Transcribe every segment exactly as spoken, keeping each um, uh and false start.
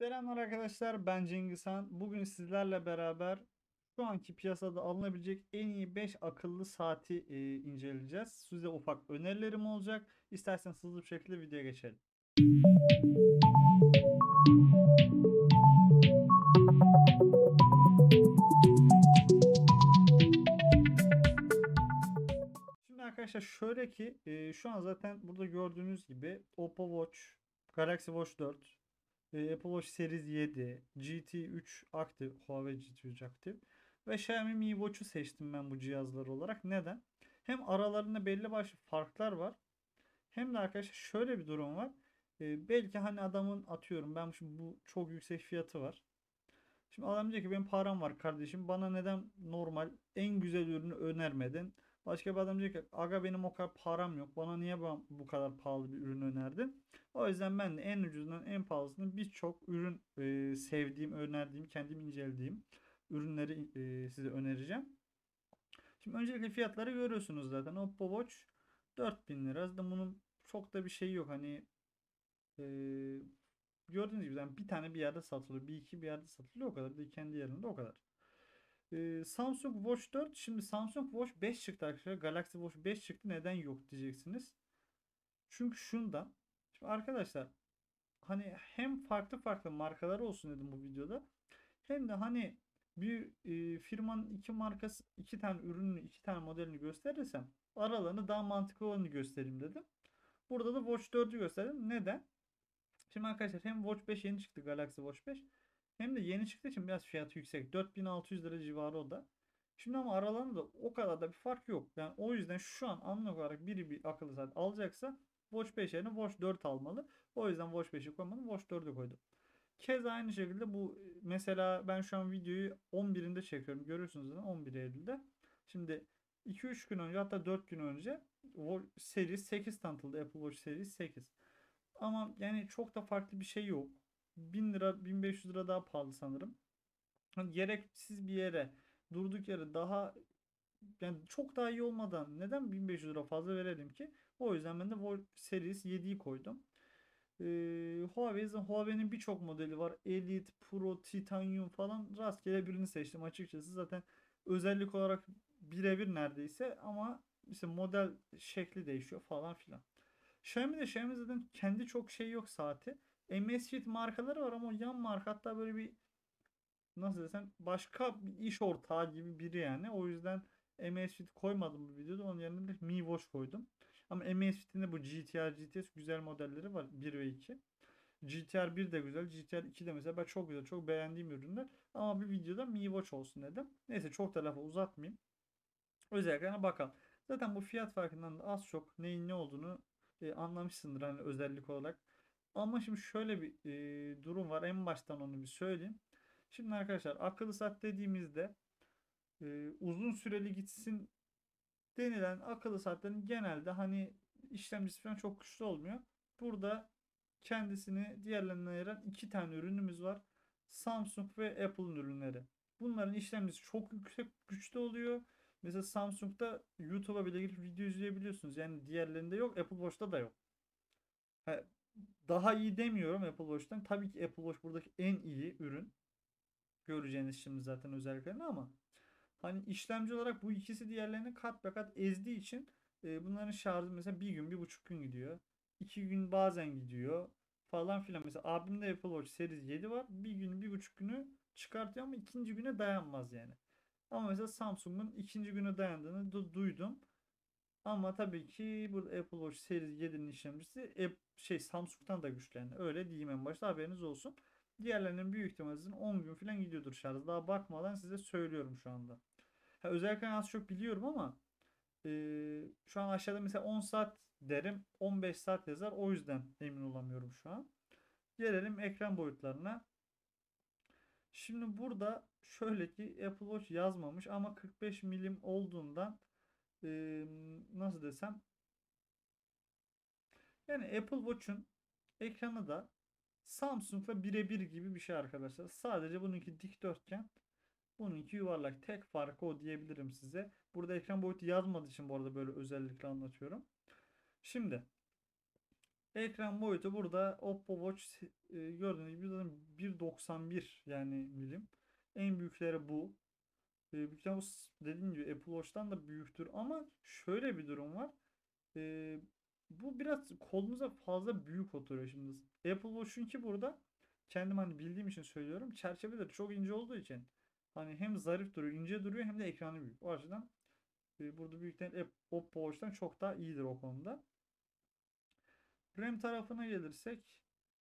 Selamlar arkadaşlar, ben Cengizhan. Bugün sizlerle beraber şu anki piyasada alınabilecek en iyi beş akıllı saati e, inceleyeceğiz. Size ufak önerilerim olacak. İsterseniz hızlı bir şekilde videoya geçelim. Şimdi arkadaşlar şöyle ki e, şu an zaten burada gördüğünüz gibi Oppo Watch, Galaxy Watch dört, Apple Watch Series yedi, G T üç Active, Huawei G T üç Active ve Xiaomi Mi Watch'u seçtim ben bu cihazlar olarak. Neden? Hem aralarında belli başlı farklar var. Hem de arkadaşlar şöyle bir durum var. Ee, belki hani adamın atıyorum ben şimdi bu çok yüksek fiyatı var. Şimdi adam diyor ki benim param var kardeşim. Bana neden normal en güzel ürünü önermedin? Başka bir adam diyor ki aga benim o kadar param yok. Bana niye bu kadar pahalı bir ürün önerdin? O yüzden ben de en ucuzundan en pahalısını birçok ürün e, sevdiğim, önerdiğim, kendim incelediğim ürünleri e, size önereceğim. Şimdi öncelikle fiyatları görüyorsunuz zaten. Oppo Watch dört bin lira. Zaten bunun çok da bir şeyi yok. Hani e, gördüğünüz gibi yani bir tane bir yerde satılıyor. Bir iki bir yerde satılıyor. O kadar. Bir kendi yerinde o kadar. Samsung Watch dört. Şimdi Samsung Watch beş çıktı arkadaşlar. Galaxy Watch beş çıktı. Neden yok diyeceksiniz. Çünkü şundan. Şimdi arkadaşlar hani hem farklı farklı markalar olsun dedim bu videoda. Hem de hani bir e, firmanın iki markası, iki tane ürününü, iki tane modelini gösterirsem aralarını daha mantıklı olanı göstereyim dedim. Burada da Watch dördü gösterdim. Neden? Şimdi arkadaşlar hem Watch beş yeni çıktı. Galaxy Watch beş. Hem de yeni çıktığı için biraz fiyatı yüksek. dört bin altı yüz lira civarı o da. Şimdi ama aralarında da o kadar da bir fark yok. Yani o yüzden şu an anlık olarak biri bir akıllı saat alacaksa Watch beş yerine Watch dört almalı. O yüzden Watch beşi koymadım. Watch dördü koydum. Keza aynı şekilde bu mesela ben şu an videoyu on birinde çekiyorum. Görüyorsunuz zaten on bir Eylül'de. Şimdi iki üç gün önce hatta dört gün önce Series sekiz tanıtıldı. Apple Watch Series sekiz. Ama yani çok da farklı bir şey yok. bin lira bin beş yüz lira daha pahalı sanırım. Yani gereksiz bir yere durduk yere daha yani çok daha iyi olmadan neden bin beş yüz lira fazla verelim ki? O yüzden ben de Watch Series yediyi koydum. Ee, Huawei'nin Huawei'nin birçok modeli var. Elite, Pro, Titanium falan rastgele birini seçtim açıkçası. Zaten özellik olarak birebir neredeyse ama işte model şekli değişiyor falan filan. Xiaomi'de Xiaomi zaten kendi çok şey yok saati. M S Fit markaları var ama o yan marka hatta böyle bir nasıl desem başka bir iş ortağı gibi biri yani. O yüzden M S Fit koymadım bu videoda. Onun yerine de Mi Watch koydum. Ama M S Fit'in de bu G T R, G T S güzel modelleri var. bir ve iki. G T R bir de güzel. G T R iki de mesela ben çok güzel, çok beğendiğim ürünler. Ama bir videoda Mi Watch olsun dedim. Neyse çok da lafı uzatmayayım. Özelliklerine bakalım. Zaten bu fiyat farkından da az çok neyin ne olduğunu e, anlamışsındır hani özellik olarak. Ama şimdi şöyle bir e, durum var. En baştan onu bir söyleyeyim. Şimdi arkadaşlar akıllı saat dediğimizde e, uzun süreli gitsin denilen akıllı saatlerin genelde hani işlemcisi falan çok güçlü olmuyor. Burada kendisini diğerlerinden ayıran iki tane ürünümüz var. Samsung ve Apple'ın ürünleri. Bunların işlemcisi çok yüksek güçlü oluyor. Mesela Samsung'da YouTube'a bile girip video izleyebiliyorsunuz. Yani diğerlerinde yok. Apple Watch'ta da yok. Ha, daha iyi demiyorum Apple Watch'tan. Tabii ki Apple Watch buradaki en iyi ürün. Göreceğiniz şimdi zaten özelliklerini ama hani işlemci olarak bu ikisi diğerlerini kat be kat ezdiği için e, bunların şarjı mesela bir gün, bir buçuk gün gidiyor. İki gün bazen gidiyor falan filan. Mesela abimde Apple Watch Series yedi var. Bir gün, bir buçuk günü çıkartıyor ama ikinci güne dayanmaz yani. Ama mesela Samsung'un ikinci güne dayandığını du duydum. Ama tabii ki burada Apple Watch Series yedinin işlemcisi e, şey Samsung'tan da güçlendi. Öyle diyeyim en başta, haberiniz olsun. Diğerlerinin büyük ihtimalle on gün falan gidiyordur şarj. Daha bakmadan size söylüyorum şu anda. Ha, özellikle az çok biliyorum ama e, şu an aşağıda mesela on saat derim, on beş saat yazar. O yüzden emin olamıyorum şu an. Gelelim ekran boyutlarına. Şimdi burada şöyle ki Apple Watch yazmamış ama kırk beş milim olduğundan Ee, nasıl desem yani Apple Watch'un ekranı da Samsung'la birebir gibi bir şey arkadaşlar. Sadece bununki dikdörtgen, bununki yuvarlak. Tek farkı o diyebilirim size. Burada ekran boyutu yazmadığı için bu arada böyle özellikle anlatıyorum. Şimdi Ekran boyutu burada Oppo Watch e, gördüğünüz gibi bir doksan bir yani milim. En büyükleri bu. E, büyükler bu dediğim gibi Apple Watch'tan da büyüktür ama şöyle bir durum var. E, bu biraz kolunuza fazla büyük oturuyor şimdi. Apple Watch'un ki burada kendim hani bildiğim için söylüyorum. Çerçeveleri çok ince olduğu için hani hem zarif duruyor, ince duruyor hem de ekranı büyük. O açıdan e, burada büyükten Oppo Watch'tan çok daha iyidir o konuda. RAM tarafına gelirsek,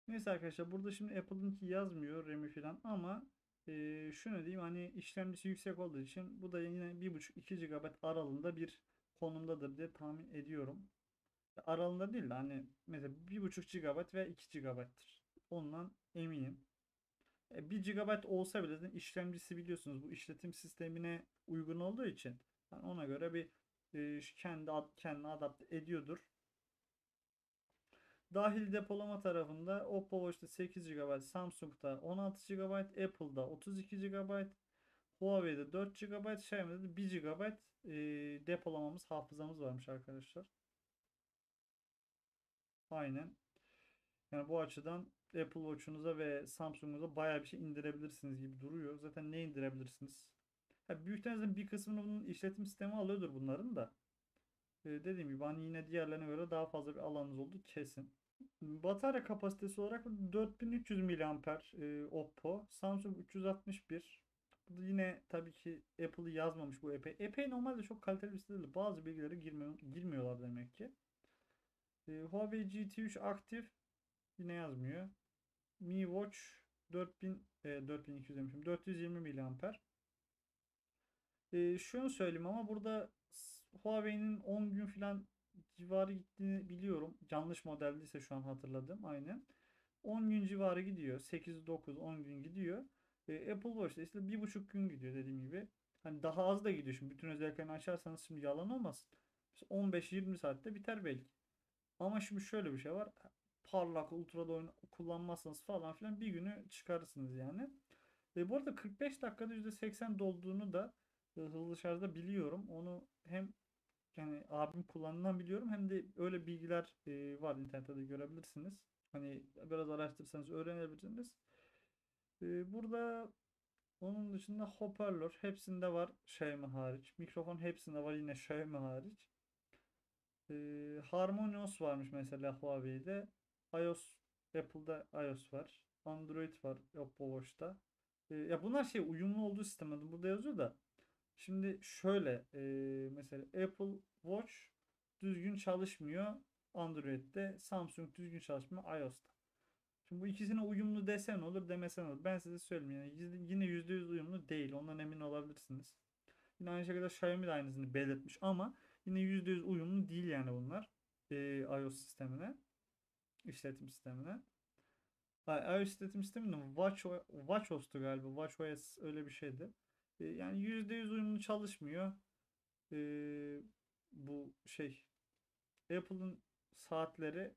neyse arkadaşlar burada şimdi Apple'ınki yazmıyor R A M'i falan ama e, şunu diyeyim, hani işlemcisi yüksek olduğu için bu da yine bir buçuk iki gigabayt aralığında bir konumdadır diye tahmin ediyorum. Aralığında değil de hani mesela bir buçuk gigabayt veya iki gigabayttır. Ondan eminim. E, bir gigabayt olsa bile zaten işlemcisi biliyorsunuz bu işletim sistemine uygun olduğu için yani ona göre bir e, kendi kendine adapte ediyordur. Dahil depolama tarafında Oppo Watch'ta sekiz gigabayt, Samsung'da on altı gigabayt, Apple'da otuz iki gigabayt, Huawei'de dört gigabayt, Xiaomi'de bir gigabayt e, depolamamız, hafızamız varmış arkadaşlar. Aynen. Yani bu açıdan Apple Watch'unuza ve Samsung'unuza bayağı bir şey indirebilirsiniz gibi duruyor. Zaten ne indirebilirsiniz? Ya büyükten bir kısmını bunun işletim sistemi alıyordur bunların da. Dediğim gibi hani yine diğerlerine göre daha fazla bir alanınız oldu kesin. Batarya kapasitesi olarak dört bin üç yüz miliamper e, Oppo. Samsung üç yüz altmış bir. Bu yine tabii ki Apple'ı yazmamış bu epey. Epey normalde çok kaliteli bir site değil. Bazı bilgilere girmiyor, girmiyorlar demek ki. E, Huawei G T üç Active yine yazmıyor. Mi Watch dört bin, e, dört bin iki yüz demişim. dört yüz yirmi miliamper. E, şunu söyleyeyim ama burada Huawei'nin on gün filan civarı gittiğini biliyorum. Yanlış modeldiyse şu an hatırladım. Aynen. on gün civarı gidiyor. sekiz dokuz on gün gidiyor. E, Apple Watch'da işte bir buçuk gün gidiyor dediğim gibi. Hani daha az da gidiyor şimdi. Bütün özelliklerini açarsanız şimdi yalan olmasın. on beş yirmi saatte biter belki. Ama şimdi şöyle bir şey var. Parlak, ultra'da oyun kullanmazsanız falan filan bir günü çıkarırsınız yani. E, bu arada kırk beş dakikada yüzde seksen dolduğunu da hızlı şarjda biliyorum. Onu hem yani abim kullanılan biliyorum hem de öyle bilgiler e, var, internette de görebilirsiniz. Hani biraz araştırırsanız öğrenebilirsiniz. E, burada onun dışında hoparlör hepsinde var Xiaomi hariç. Mikrofon hepsinde var yine Xiaomi hariç. E, HarmonyOS varmış mesela Huawei'de. iOS, Apple'da iOS var. Android var Oppo Watch'ta. E, ya bunlar şey uyumlu olduğu sistemde burada yazıyor da. Şimdi şöyle e, mesela Apple Watch düzgün çalışmıyor Android'de, Samsung düzgün çalışmıyor iOS'ta. Şimdi bu ikisine uyumlu desen olur demesen olur. Ben size söyleyeyim yani yine yüzde yüz uyumlu değil, ondan emin olabilirsiniz. Yine aynı şekilde Xiaomi de aynısını belirtmiş ama yine yüzde yüz uyumlu değil yani bunlar e, iOS sistemine, işletim sistemine. Hayır, iOS işletim sisteminde Watch WatchOS'tu galiba, WatchOS öyle bir şeydi. Yani yüzde yüz uyumlu çalışmıyor. Ee, bu şey Apple'ın saatleri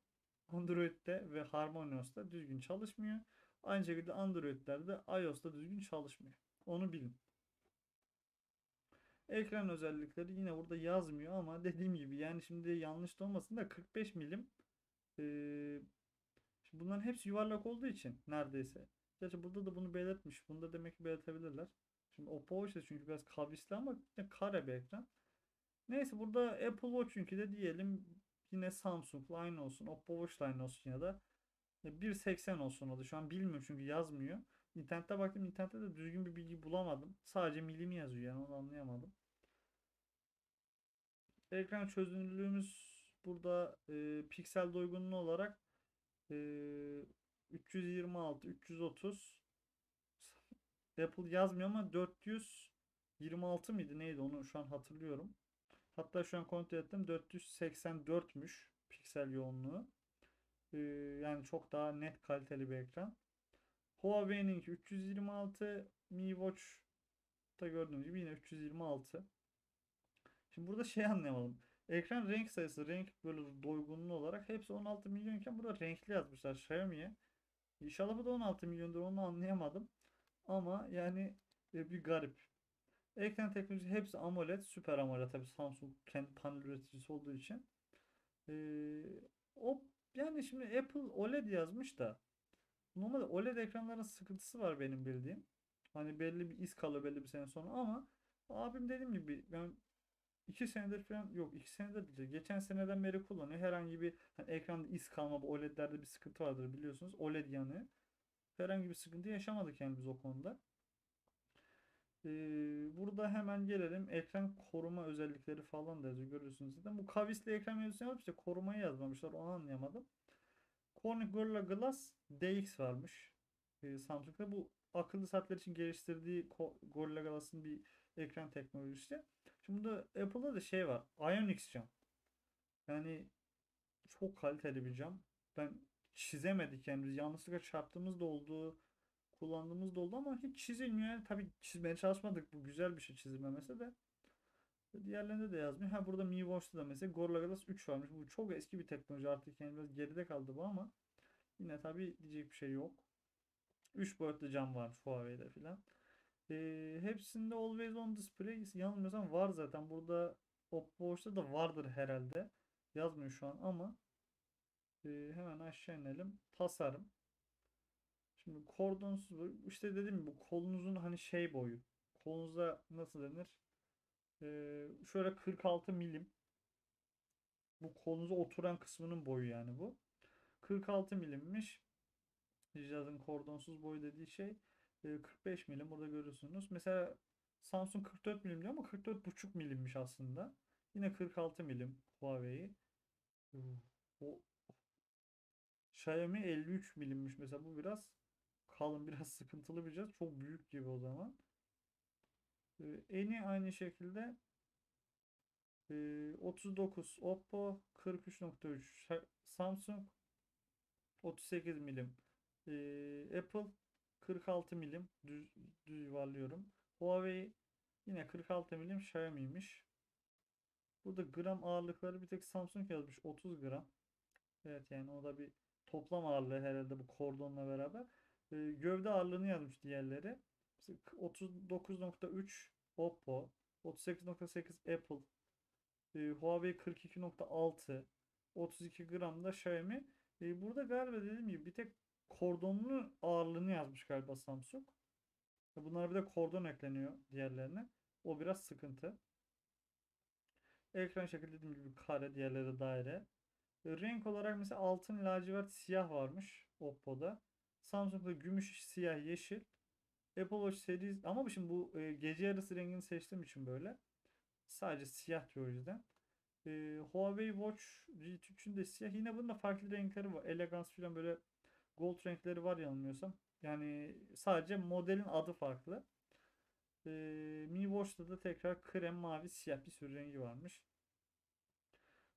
Android'de ve HarmonyOS'ta düzgün çalışmıyor. Aynı şekilde Android'lerde iOS'ta düzgün çalışmıyor. Onu bilin. Ekran özellikleri yine burada yazmıyor ama dediğim gibi yani şimdi yanlış da olmasın da kırk beş milim ee, bunların hepsi yuvarlak olduğu için neredeyse. Gerçi burada da bunu belirtmiş. Bunu da demek ki belirtebilirler. Şimdi Oppo Watch çünkü biraz kavisli ama kare bir ekran. Neyse burada Apple Watch çünkü de diyelim yine Samsung aynı olsun, Oppo Watch aynı olsun ya da bir seksen olsun o da. Şu an bilmiyorum çünkü yazmıyor. İnternette baktım, internette de düzgün bir bilgi bulamadım. Sadece milimi yazıyor yani onu anlayamadım. Ekran çözünürlüğümüz burada e, piksel doygunluğu olarak e, üç yüz yirmi altı üç yüz otuz. Apple yazmıyor ama dört yüz yirmi altı mıydı neydi onu şu an hatırlıyorum. Hatta şu an kontrol ettim dört yüz seksen dörtmüş piksel yoğunluğu. Ee, yani çok daha net kaliteli bir ekran. Huawei'ninki üç yüz yirmi altı, Mi Watch'ta gördüğünüz gibi yine üç yüz yirmi altı. Şimdi burada şey anlayamadım. Ekran renk sayısı, renk böyle doygunluğu olarak hepsi on altı milyonken burada renkli yazmışlar Xiaomi'ye. İnşallah bu da on altı milyondur, onu anlayamadım. Ama yani bir garip. Ekran teknolojisi hepsi AMOLED. Süper AMOLED tabi Samsung kendi panel üreticisi olduğu için. Ee, o Yani şimdi Apple O L E D yazmış da normalde O L E D ekranların sıkıntısı var benim bildiğim. Hani belli bir iz kalıyor belli bir sene sonra ama abim dediğim gibi ben iki senedir falan yok iki senedir değil. Geçen seneden beri kullanıyor. Herhangi bir hani ekranda iz kalma, bu O L E D'lerde bir sıkıntı vardır biliyorsunuz. O L E D yanı. Herhangi bir sıkıntı yaşamadık yani biz o konuda. Ee, burada hemen gelelim. Ekran koruma özellikleri falan da yazıyor. Görüyorsunuz zaten. Bu kavisli ekran mevzusunu yapıp işte korumayı yazmamışlar. Onu anlayamadım. Gorilla Glass D X varmış. Ee, Samsung'da bu akıllı saatler için geliştirdiği Gorilla Glass'ın bir ekran teknolojisi. Şimdi Apple'da da şey var. IONIX cam. Yani çok kaliteli bir cam. Ben çizemedik yani biz yanlışlıkla çarptığımız da oldu, kullandığımız da oldu ama hiç çizilmiyor yani. Tabii çizmeye çalışmadık, bu güzel bir şey çizilmemesi de. Diğerlerinde de yazmıyor. Ha burada Mi Watch'ta da mesela Gorilla Glass üç varmış. Bu çok eski bir teknoloji artık yani biraz geride kaldı bu ama yine tabii diyecek bir şey yok. üç boyutlu cam varmış Huawei'de filan. Ee, hepsinde Always On Display yanılmıyorsam var zaten. Burada Oppo Watch'ta da vardır herhalde. Yazmıyor şu an ama Ee, hemen aşağı inelim. Tasarım. Şimdi kordonsuz boyu. İşte dediğim gibi bu kolunuzun hani şey boyu. Kolunuza nasıl denir? Ee, şöyle kırk altı milimetre. Bu kolunuza oturan kısmının boyu yani bu. kırk altı milimetre'miş. Cihazın kordonsuz boyu dediği şey. Ee, kırk beş milimetre burada görürsünüz. Mesela Samsung kırk dört milimetre diyor ama kırk dört buçuk milimetre'miş aslında. Yine kırk altı milimetre Huawei'yi. O Xiaomi elli üç milimetre'miş mesela, bu biraz kalın, biraz sıkıntılı bir cihaz. Çok büyük gibi o zaman. Ee, eni aynı şekilde e, otuz dokuz Oppo, kırk üç nokta üç Samsung, otuz sekiz milimetre e, Apple, kırk altı milimetre düz, düz yuvarlıyorum. Huawei yine kırk altı milimetre Xiaomi'ymiş. Burada gram ağırlıkları bir tek Samsung yazmış, otuz gram. Evet yani o da bir toplam ağırlığı herhalde bu kordonla beraber. E, gövde ağırlığını yazmış diğerleri. otuz dokuz nokta üç Oppo, otuz sekiz nokta sekiz Apple, e, Huawei kırk iki nokta altı, otuz iki gram da Xiaomi. E, burada galiba dediğim gibi bir tek kordonlu ağırlığını yazmış galiba Samsung. E, bunlara bir de kordon ekleniyor diğerlerine. O biraz sıkıntı. Ekran şekli dediğim gibi kare, diğerleri daire. Renk olarak mesela altın, lacivert, siyah varmış Oppo'da. Samsung'da gümüş, siyah, yeşil. Apple Watch Series ama şimdi bu e, gece yarısı rengini seçtiğim için böyle. Sadece siyah diyor o yüzden. E, Huawei Watch G T üçün de siyah. Yine bunun da farklı renkleri var. Elegance falan böyle gold renkleri var yanılmıyorsam. Yani sadece modelin adı farklı. E, Mi Watch'ta da tekrar krem, mavi, siyah bir sürü rengi varmış.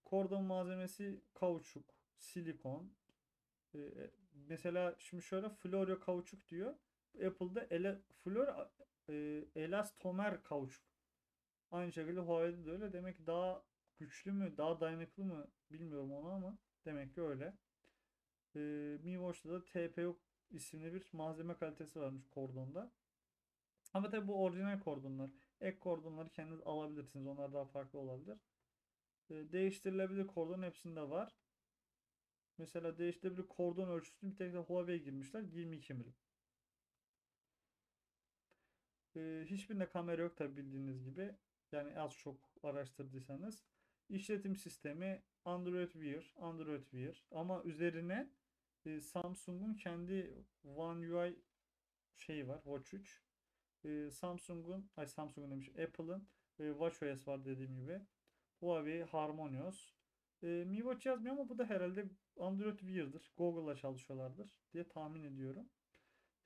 Kordon malzemesi kauçuk, silikon. Ee, mesela şimdi şöyle floryo kauçuk diyor. Apple'da ele, flor, e, elastomer kauçuk. Aynı şekilde Huawei'de de öyle. Demek ki daha güçlü mü, daha dayanıklı mı bilmiyorum onu ama demek ki öyle. Ee, Mi Watch'ta da T P U isimli bir malzeme kalitesi varmış kordonda. Ama tabi bu orijinal kordonlar. Ek kordonları kendiniz alabilirsiniz. Onlar daha farklı olabilir. Değiştirilebilir kordon hepsinde var. Mesela değiştirilebilir kordon ölçüsünü bir tek de Huawei'ye girmişler. yirmi iki milimetre. Ee, hiçbirinde kamera yok tabi bildiğiniz gibi. Yani az çok araştırdıysanız. İşletim sistemi Android Wear. Android Wear. Ama üzerine e, Samsung'un kendi One U I şeyi var. Watch üç. E, Samsung'un, ay Samsung'un demiş Apple'ın e, WatchOS var dediğim gibi. Huawei HarmonyOS. E, Mi Watch yazmıyor ama bu da herhalde Android Wear'dır. Google'la çalışıyorlardır diye tahmin ediyorum.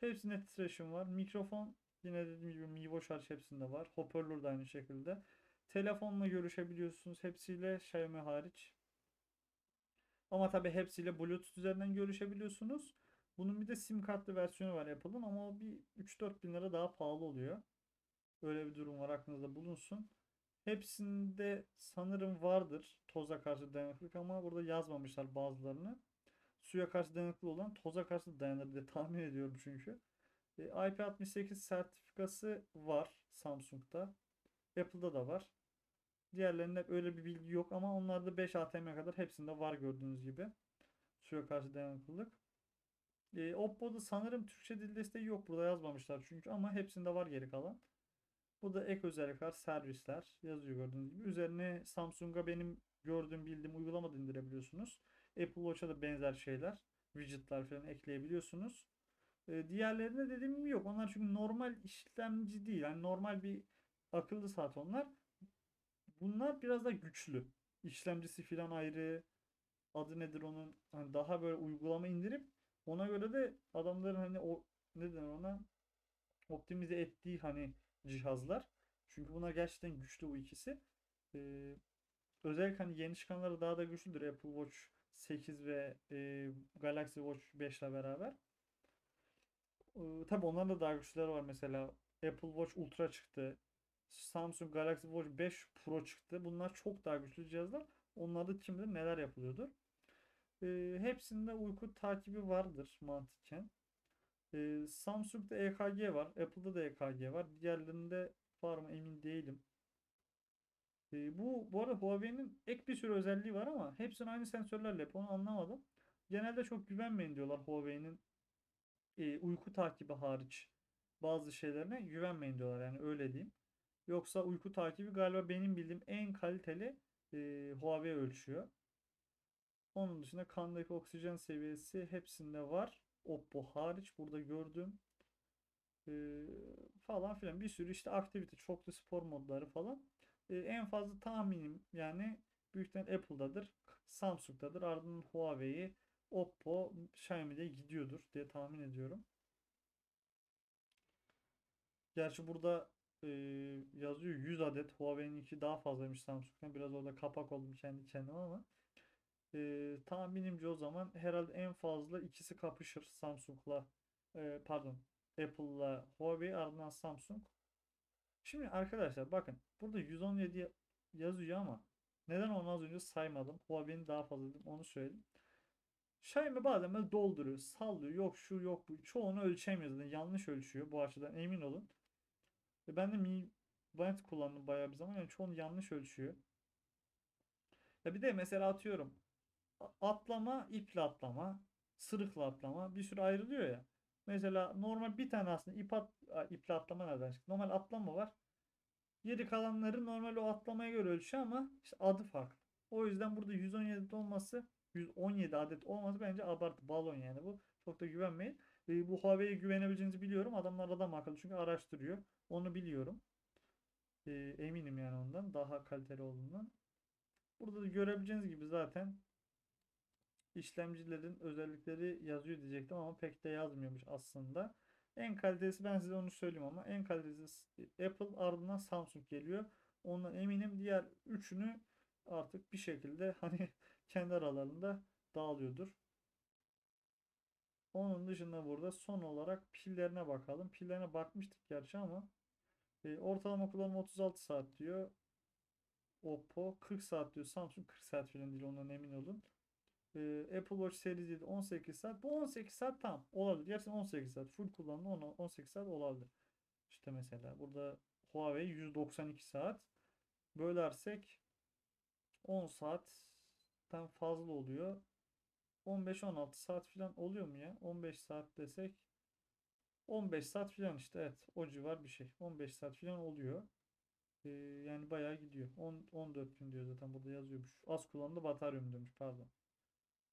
Hepsinde titreşim var. Mikrofon yine dediğim gibi Mi Watch hariç hepsinde var. Hoparlör de aynı şekilde. Telefonla görüşebiliyorsunuz. Hepsiyle Xiaomi hariç. Ama tabi hepsiyle Bluetooth üzerinden görüşebiliyorsunuz. Bunun bir de sim kartlı versiyonu var Apple'ın ama o bir üç dört bin lira daha pahalı oluyor. Öyle bir durum var, aklınızda bulunsun. Hepsinde sanırım vardır toza karşı dayanıklık ama burada yazmamışlar bazılarını. Suya karşı dayanıklı olan toza karşı dayanır diye tahmin ediyorum çünkü. E, I P altmış sekiz sertifikası var Samsung'da. Apple'da da var. Diğerlerinde öyle bir bilgi yok ama onlarda beş A T M kadar hepsinde var gördüğünüz gibi. Şuraya karşı devam kıldık. E, Oppo'da sanırım Türkçe dil desteği yok. Burada yazmamışlar çünkü, ama hepsinde var geri kalan. Bu da ek özellikler, servisler yazıyor gördüğünüz gibi. Üzerine Samsung'a benim gördüğüm, bildiğim uygulama indirebiliyorsunuz. Apple Watch'a da benzer şeyler, widget'lar falan ekleyebiliyorsunuz. E, diğerlerine dediğim gibi yok. Onlar çünkü normal işlemci değil. Yani normal bir akıllı saat onlar. Bunlar biraz da güçlü. İşlemcisi falan ayrı. Adı nedir onun? Hani daha böyle uygulama indirip ona göre de adamların hani o ne denir ona, optimize ettiği hani cihazlar. Çünkü bunlar gerçekten güçlü bu ikisi. Ee, özellikle hani yeni çıkanları daha da güçlüdür. Apple Watch sekiz ve e, Galaxy Watch beş ile beraber. Ee, tabii onların da daha güçlüleri var. Mesela Apple Watch Ultra çıktı. Samsung Galaxy Watch beş Pro çıktı. Bunlar çok daha güçlü cihazlar. Onlarda kim bilir neler yapılıyordur. E, hepsinde uyku takibi vardır mantıken. E, Samsung'da E K G var. Apple'da da E K G var. Diğerlerinde var mı emin değilim. E, bu bu arada Huawei'nin ek bir sürü özelliği var ama hepsini aynı sensörlerle yapıyor. Onu anlamadım. Genelde çok güvenmeyin diyorlar Huawei'nin e, uyku takibi hariç bazı şeylerine güvenmeyin diyorlar. Yani öyle diyeyim. Yoksa uyku takibi galiba benim bildiğim en kaliteli e, Huawei ölçüyor. Onun dışında kandaki oksijen seviyesi hepsinde var. Oppo hariç burada gördüm. E, falan filan bir sürü işte aktivite, çoklu spor modları falan. E, en fazla tahminim yani büyükten Apple'dadır, Samsung'dadır. Ardından Huawei'yi, Oppo, Xiaomi'de gidiyordur diye tahmin ediyorum. Gerçi burada Ee, yazıyor yüz adet. Huawei'ninki daha fazlaymış Samsung'dan. Biraz orada kapak oldum kendi kendime ama ee, tahminimce o zaman herhalde en fazla ikisi kapışır Samsung'la e, pardon Apple'la Huawei, ardından Samsung. Şimdi arkadaşlar bakın burada yüz on yedi yazıyor ama neden onu az önce saymadım? Huawei'nin daha fazla dedim, onu söyleyeyim. Xiaomi bazen böyle dolduruyor, sallıyor, yok şu yok bu, çoğunu ölçemiyoruz. Yani yanlış ölçüyor, bu açıdan emin olun. Ben de Mi Band kullandım bayağı bir zaman. Yani çoğunu yanlış ölçüyor. Ya bir de mesela atıyorum atlama, iple atlama, sırıkla atlama bir sürü ayrılıyor ya. Mesela normal bir tane aslında ip at, iple atlama nereden çıktı? Normal atlama var. Geri kalanları normal o atlamaya göre ölçüyor ama işte adı farklı. O yüzden burada yüz on yedi olması, yüz on yedi adet olması bence abartı. Balon yani bu. Çok da güvenmeyin. Bu Huawei'ye güvenebileceğinizi biliyorum. Adamlar adam akıllı çünkü araştırıyor. Onu biliyorum. E, eminim yani ondan. Daha kaliteli olduğundan. Burada da görebileceğiniz gibi zaten işlemcilerin özellikleri yazıyor diyecektim ama pek de yazmıyormuş aslında. En kalitelisi ben size onu söyleyeyim ama en kalitelisi Apple, ardından Samsung geliyor. Ondan eminim. Diğer üçünü artık bir şekilde hani kendi aralarında dağılıyordur. Onun dışında burada son olarak pillerine bakalım. Pillerine bakmıştık gerçi ama e, ortalama kullanım otuz altı saat diyor. Oppo kırk saat diyor. Samsung kırk saat falan değil, ondan emin olun. E, Apple Watch Series yedi on sekiz saat. Bu on sekiz saat tam olabilir. Gerçekten on sekiz saat. Full kullanımda on sekiz saat olabilir. İşte mesela burada Huawei yüz doksan iki saat. Bölersek on saatten fazla oluyor. on beş on altı saat falan oluyor mu ya? on beş saat desek on beş saat falan işte, evet o civar bir şey. on beş saat falan oluyor. Ee, yani bayağı gidiyor. on on dört gün diyor zaten, burada yazıyormuş. Az kullanımda bataryum demiş, pardon.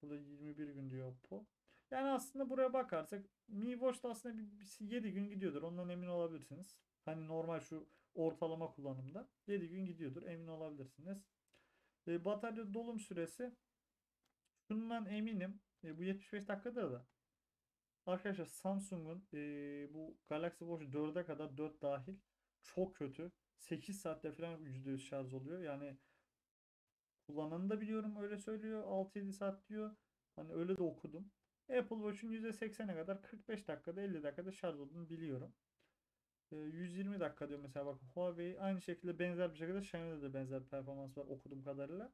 Burada yirmi bir gün diyor Oppo. Yani aslında buraya bakarsak Mi Watch'da aslında bir, yedi gün gidiyordur. Ondan emin olabilirsiniz. Hani normal şu ortalama kullanımda yedi gün gidiyordur. Emin olabilirsiniz. Ee, batarya dolum süresi şundan eminim. E, bu yetmiş beş dakikadır da. Arkadaşlar Samsung'un e, bu Galaxy Watch dörde kadar, dört dahil, çok kötü. sekiz saatte falan yüzde yüz şarj oluyor. Yani kullananı da biliyorum öyle söylüyor. altı yedi saat diyor. Hani öyle de okudum. Apple Watch'un yüzde seksene kadar kırk beş dakikada, elli dakikada şarj olduğunu biliyorum. E, yüz yirmi dakika diyor mesela bak Huawei. Aynı şekilde benzer bir şekilde Xiaomi'de de benzer bir performans var okuduğum kadarıyla.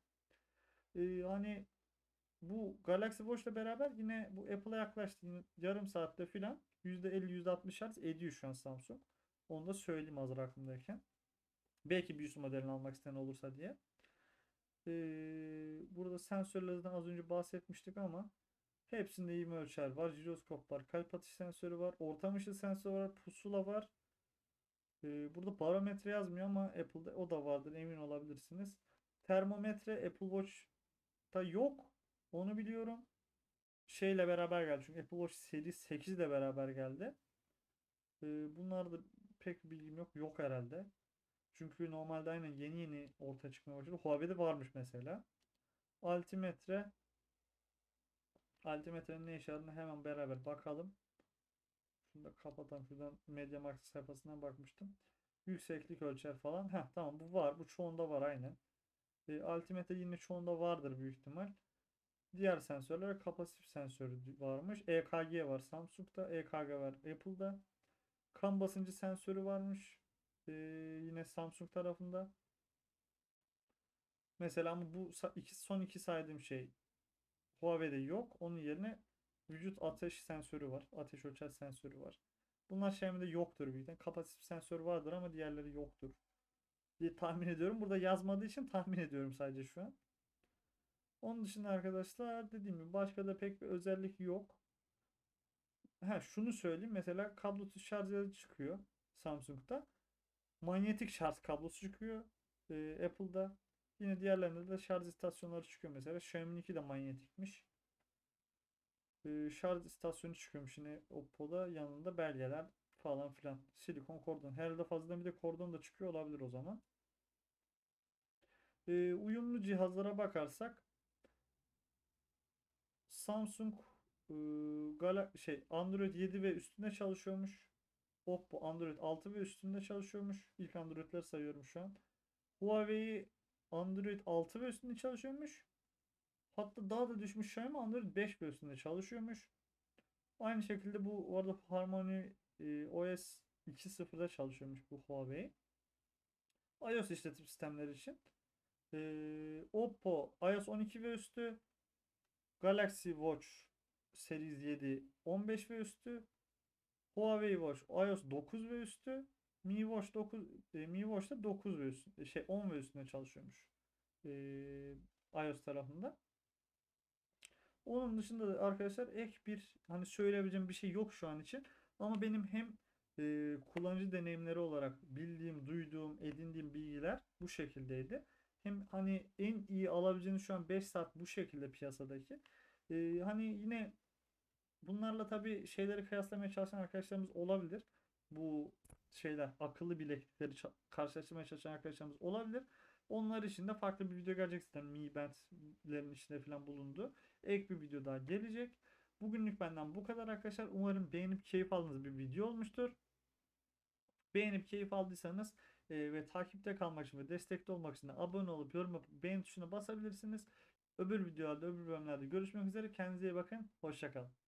E, hani bu Galaxy Watch'la beraber yine bu Apple'a yaklaştı. Yine yarım saatte filan yüzde elli yüzde altmış şarj ediyor şu an Samsung. Onu da söyleyeyim hazır aklımdayken. Belki bir üst modelini almak isteyen olursa diye. Ee, burada sensörlerden az önce bahsetmiştik ama Hepsinde ivme ölçer var, jiroskop var, kalp atış sensörü var, ortam ışığı sensörü var, pusula var. Ee, burada barometre yazmıyor ama Apple'da o da vardır, emin olabilirsiniz. Termometre Apple Watch'ta yok. Onu biliyorum. Şeyle beraber geldi. Çünkü Apple Watch Series sekiz ile beraber geldi. Ee, bunlarda pek bilgim yok. Yok herhalde. Çünkü normalde aynen yeni yeni ortaya çıkmaya başladı. Huawei'de varmış mesela. Altimetre. Altimetrenin ne işe yaradığını hemen beraber bakalım. Şunu da kapatalım. Şuradan MediaMarkt sayfasından bakmıştım. Yükseklik ölçer falan. Heh, tamam, bu var. Bu çoğunda var aynen. E, altimetre yine çoğunda vardır büyük ihtimal. Diğer sensörlere kapasitif sensörü varmış. E K G var Samsung'da. E K G var Apple'da. Kan basıncı sensörü varmış. E, yine Samsung tarafında. Mesela bu iki, son iki saydığım şey Huawei'de yok. Onun yerine vücut ateş sensörü var. Ateş ölçer sensörü var. Bunlar Xiaomi'de yoktur büyük ihtimal. Kapasitif sensör vardır ama diğerleri yoktur diye tahmin ediyorum. Burada yazmadığı için tahmin ediyorum sadece şu an. Onun dışında arkadaşlar dediğim gibi başka da pek bir özellik yok. Ha, şunu söyleyeyim. Mesela kablosuz şarj çıkıyor Samsung'da. Manyetik şarj kablosu çıkıyor ee, Apple'da. Yine diğerlerinde de şarj istasyonları çıkıyor mesela. Xiaomi'ninki de manyetikmiş. Ee, şarj istasyonu çıkıyormuş yine Oppo'da. Yanında belgeler falan filan. Silikon kordon. Herhalde fazladan bir de kordon da çıkıyor olabilir o zaman. Ee, uyumlu cihazlara bakarsak Samsung e, Galaxy şey Android yedi ve üstünde çalışıyormuş. Oppo Android altı ve üstünde çalışıyormuş. İlk Android'leri sayıyorum şu an. Huawei Android altı ve üstünde çalışıyormuş. Hatta daha da düşmüş Xiaomi Android beş ve üstünde çalışıyormuş. Aynı şekilde bu arada HarmonyOS iki nokta sıfırda çalışıyormuş bu Huawei. iOS işletim sistemleri için. Ee, Oppo iOS on iki ve üstü. Galaxy Watch Series yedi on beş ve üstü. Huawei Watch iOS dokuz ve üstü. Mi Watch dokuz e, Mi Watch'ta dokuz ve üstü, şey on ve üstünde çalışıyormuş. Ee, iOS tarafında. Onun dışında da arkadaşlar ek bir hani söyleyebileceğim bir şey yok şu an için. Ama benim hem e, kullanıcı deneyimleri olarak bildiğim, duyduğum, edindiğim bilgiler bu şekildeydi. Hem hani en iyi alabileceğiniz şu an beş saat bu şekilde piyasadaki. Ee, hani yine bunlarla tabii şeyleri kıyaslamaya çalışan arkadaşlarımız olabilir. Bu şeyler akıllı bileklikleri karşılaştırmaya çalışan arkadaşlarımız olabilir. Onlar için de farklı bir video gelecek zaten. Mi Band'lerin içinde falan bulundu. Ek bir video daha gelecek. Bugünlük benden bu kadar arkadaşlar. Umarım beğenip keyif aldığınız bir video olmuştur. Beğenip keyif aldıysanız ve takipte kalmak için ve destekte olmak için de abone olup yorum yapıp beğen tuşuna basabilirsiniz. Öbür videolarda, öbür bölümlerde görüşmek üzere. Kendinize iyi bakın. Hoşça kalın.